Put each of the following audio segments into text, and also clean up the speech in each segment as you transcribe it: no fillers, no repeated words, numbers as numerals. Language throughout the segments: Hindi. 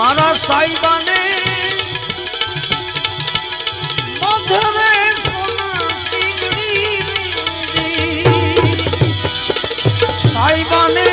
मारा साहिबा ने मधुरे साहिबा ने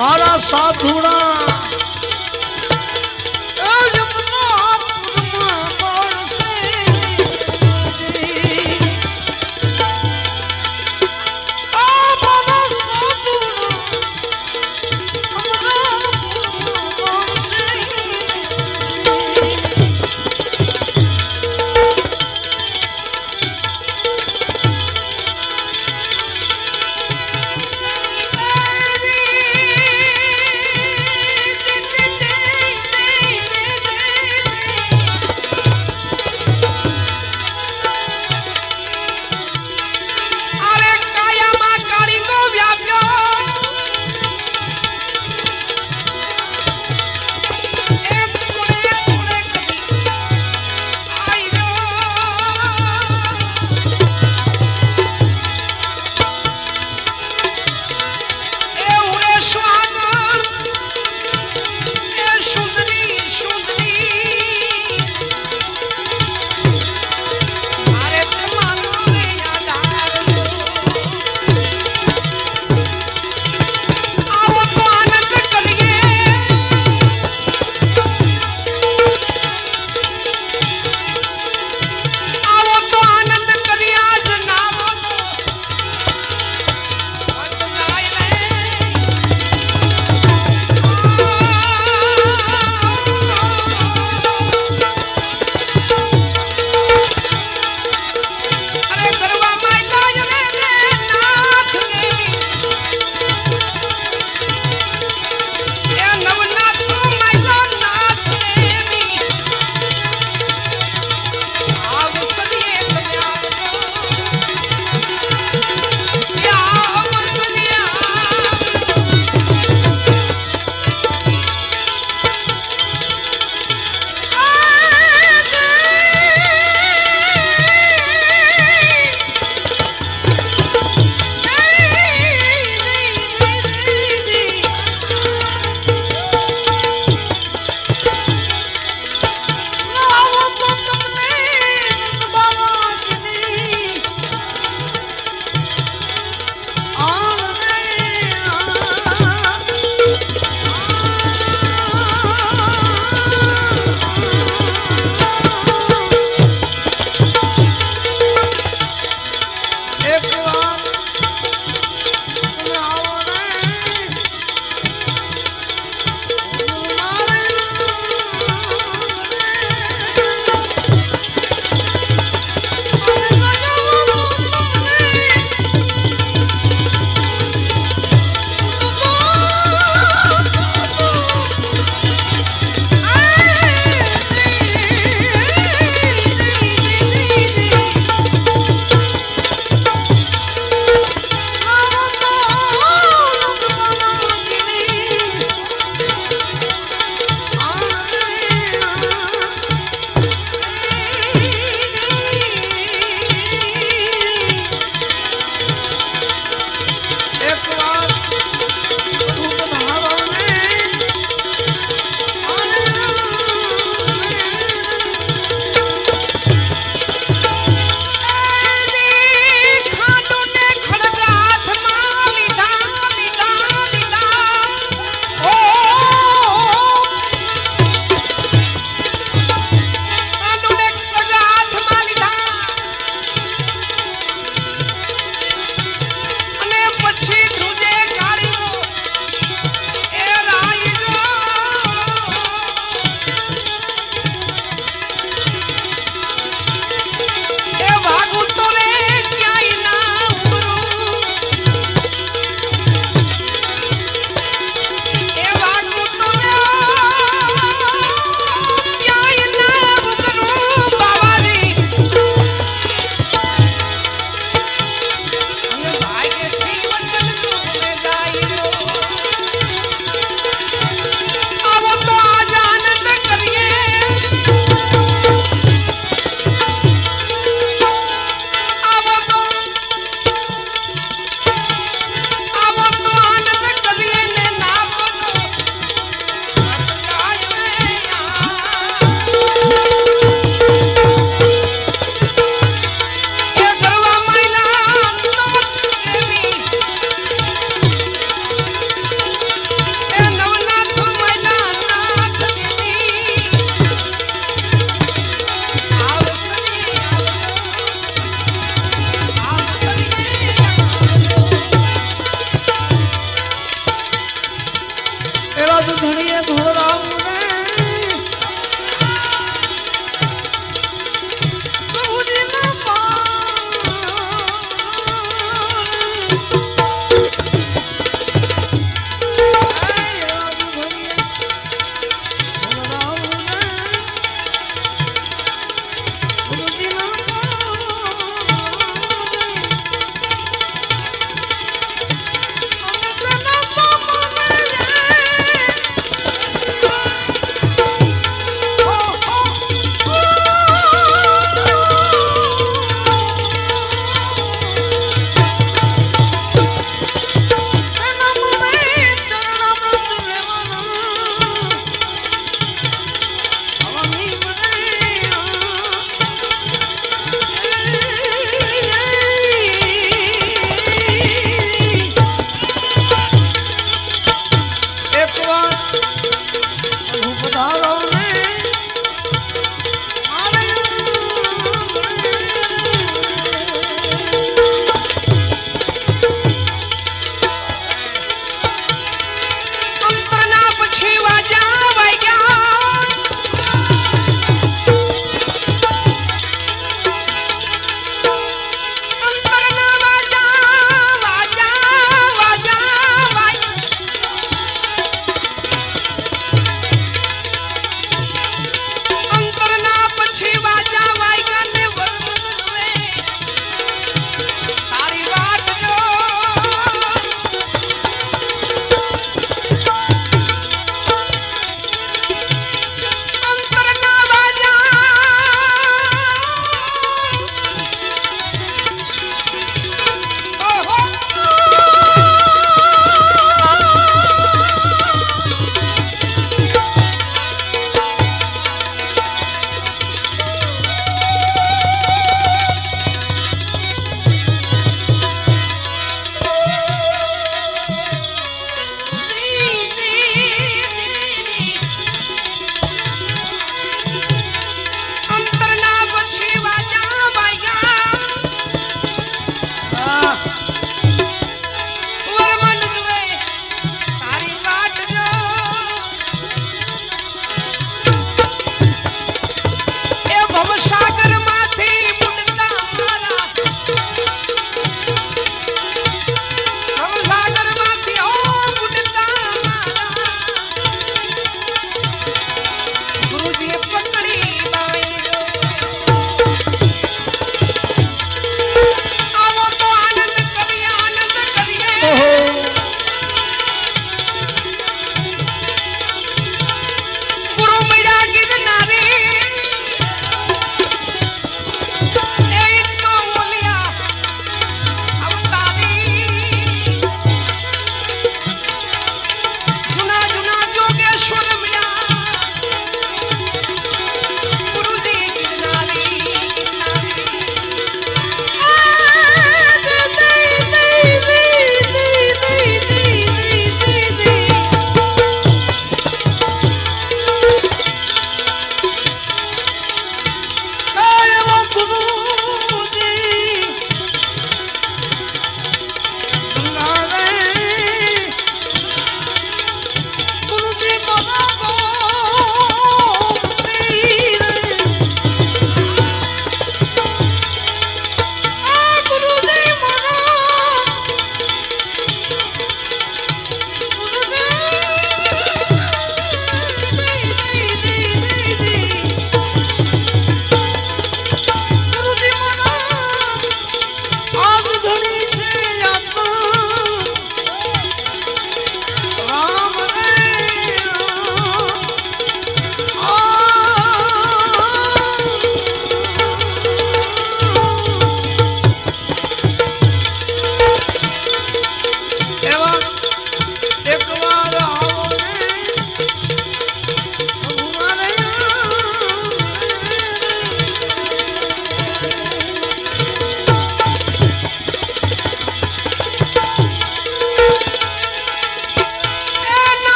मारा साधुड़ा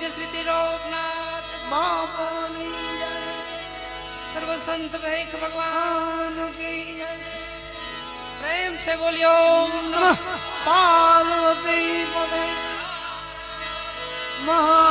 जसविति लोकनाथ बाबानी सर्व संत भैक भगवान की प्रेम से बोलियो नमः पार्वती पते महा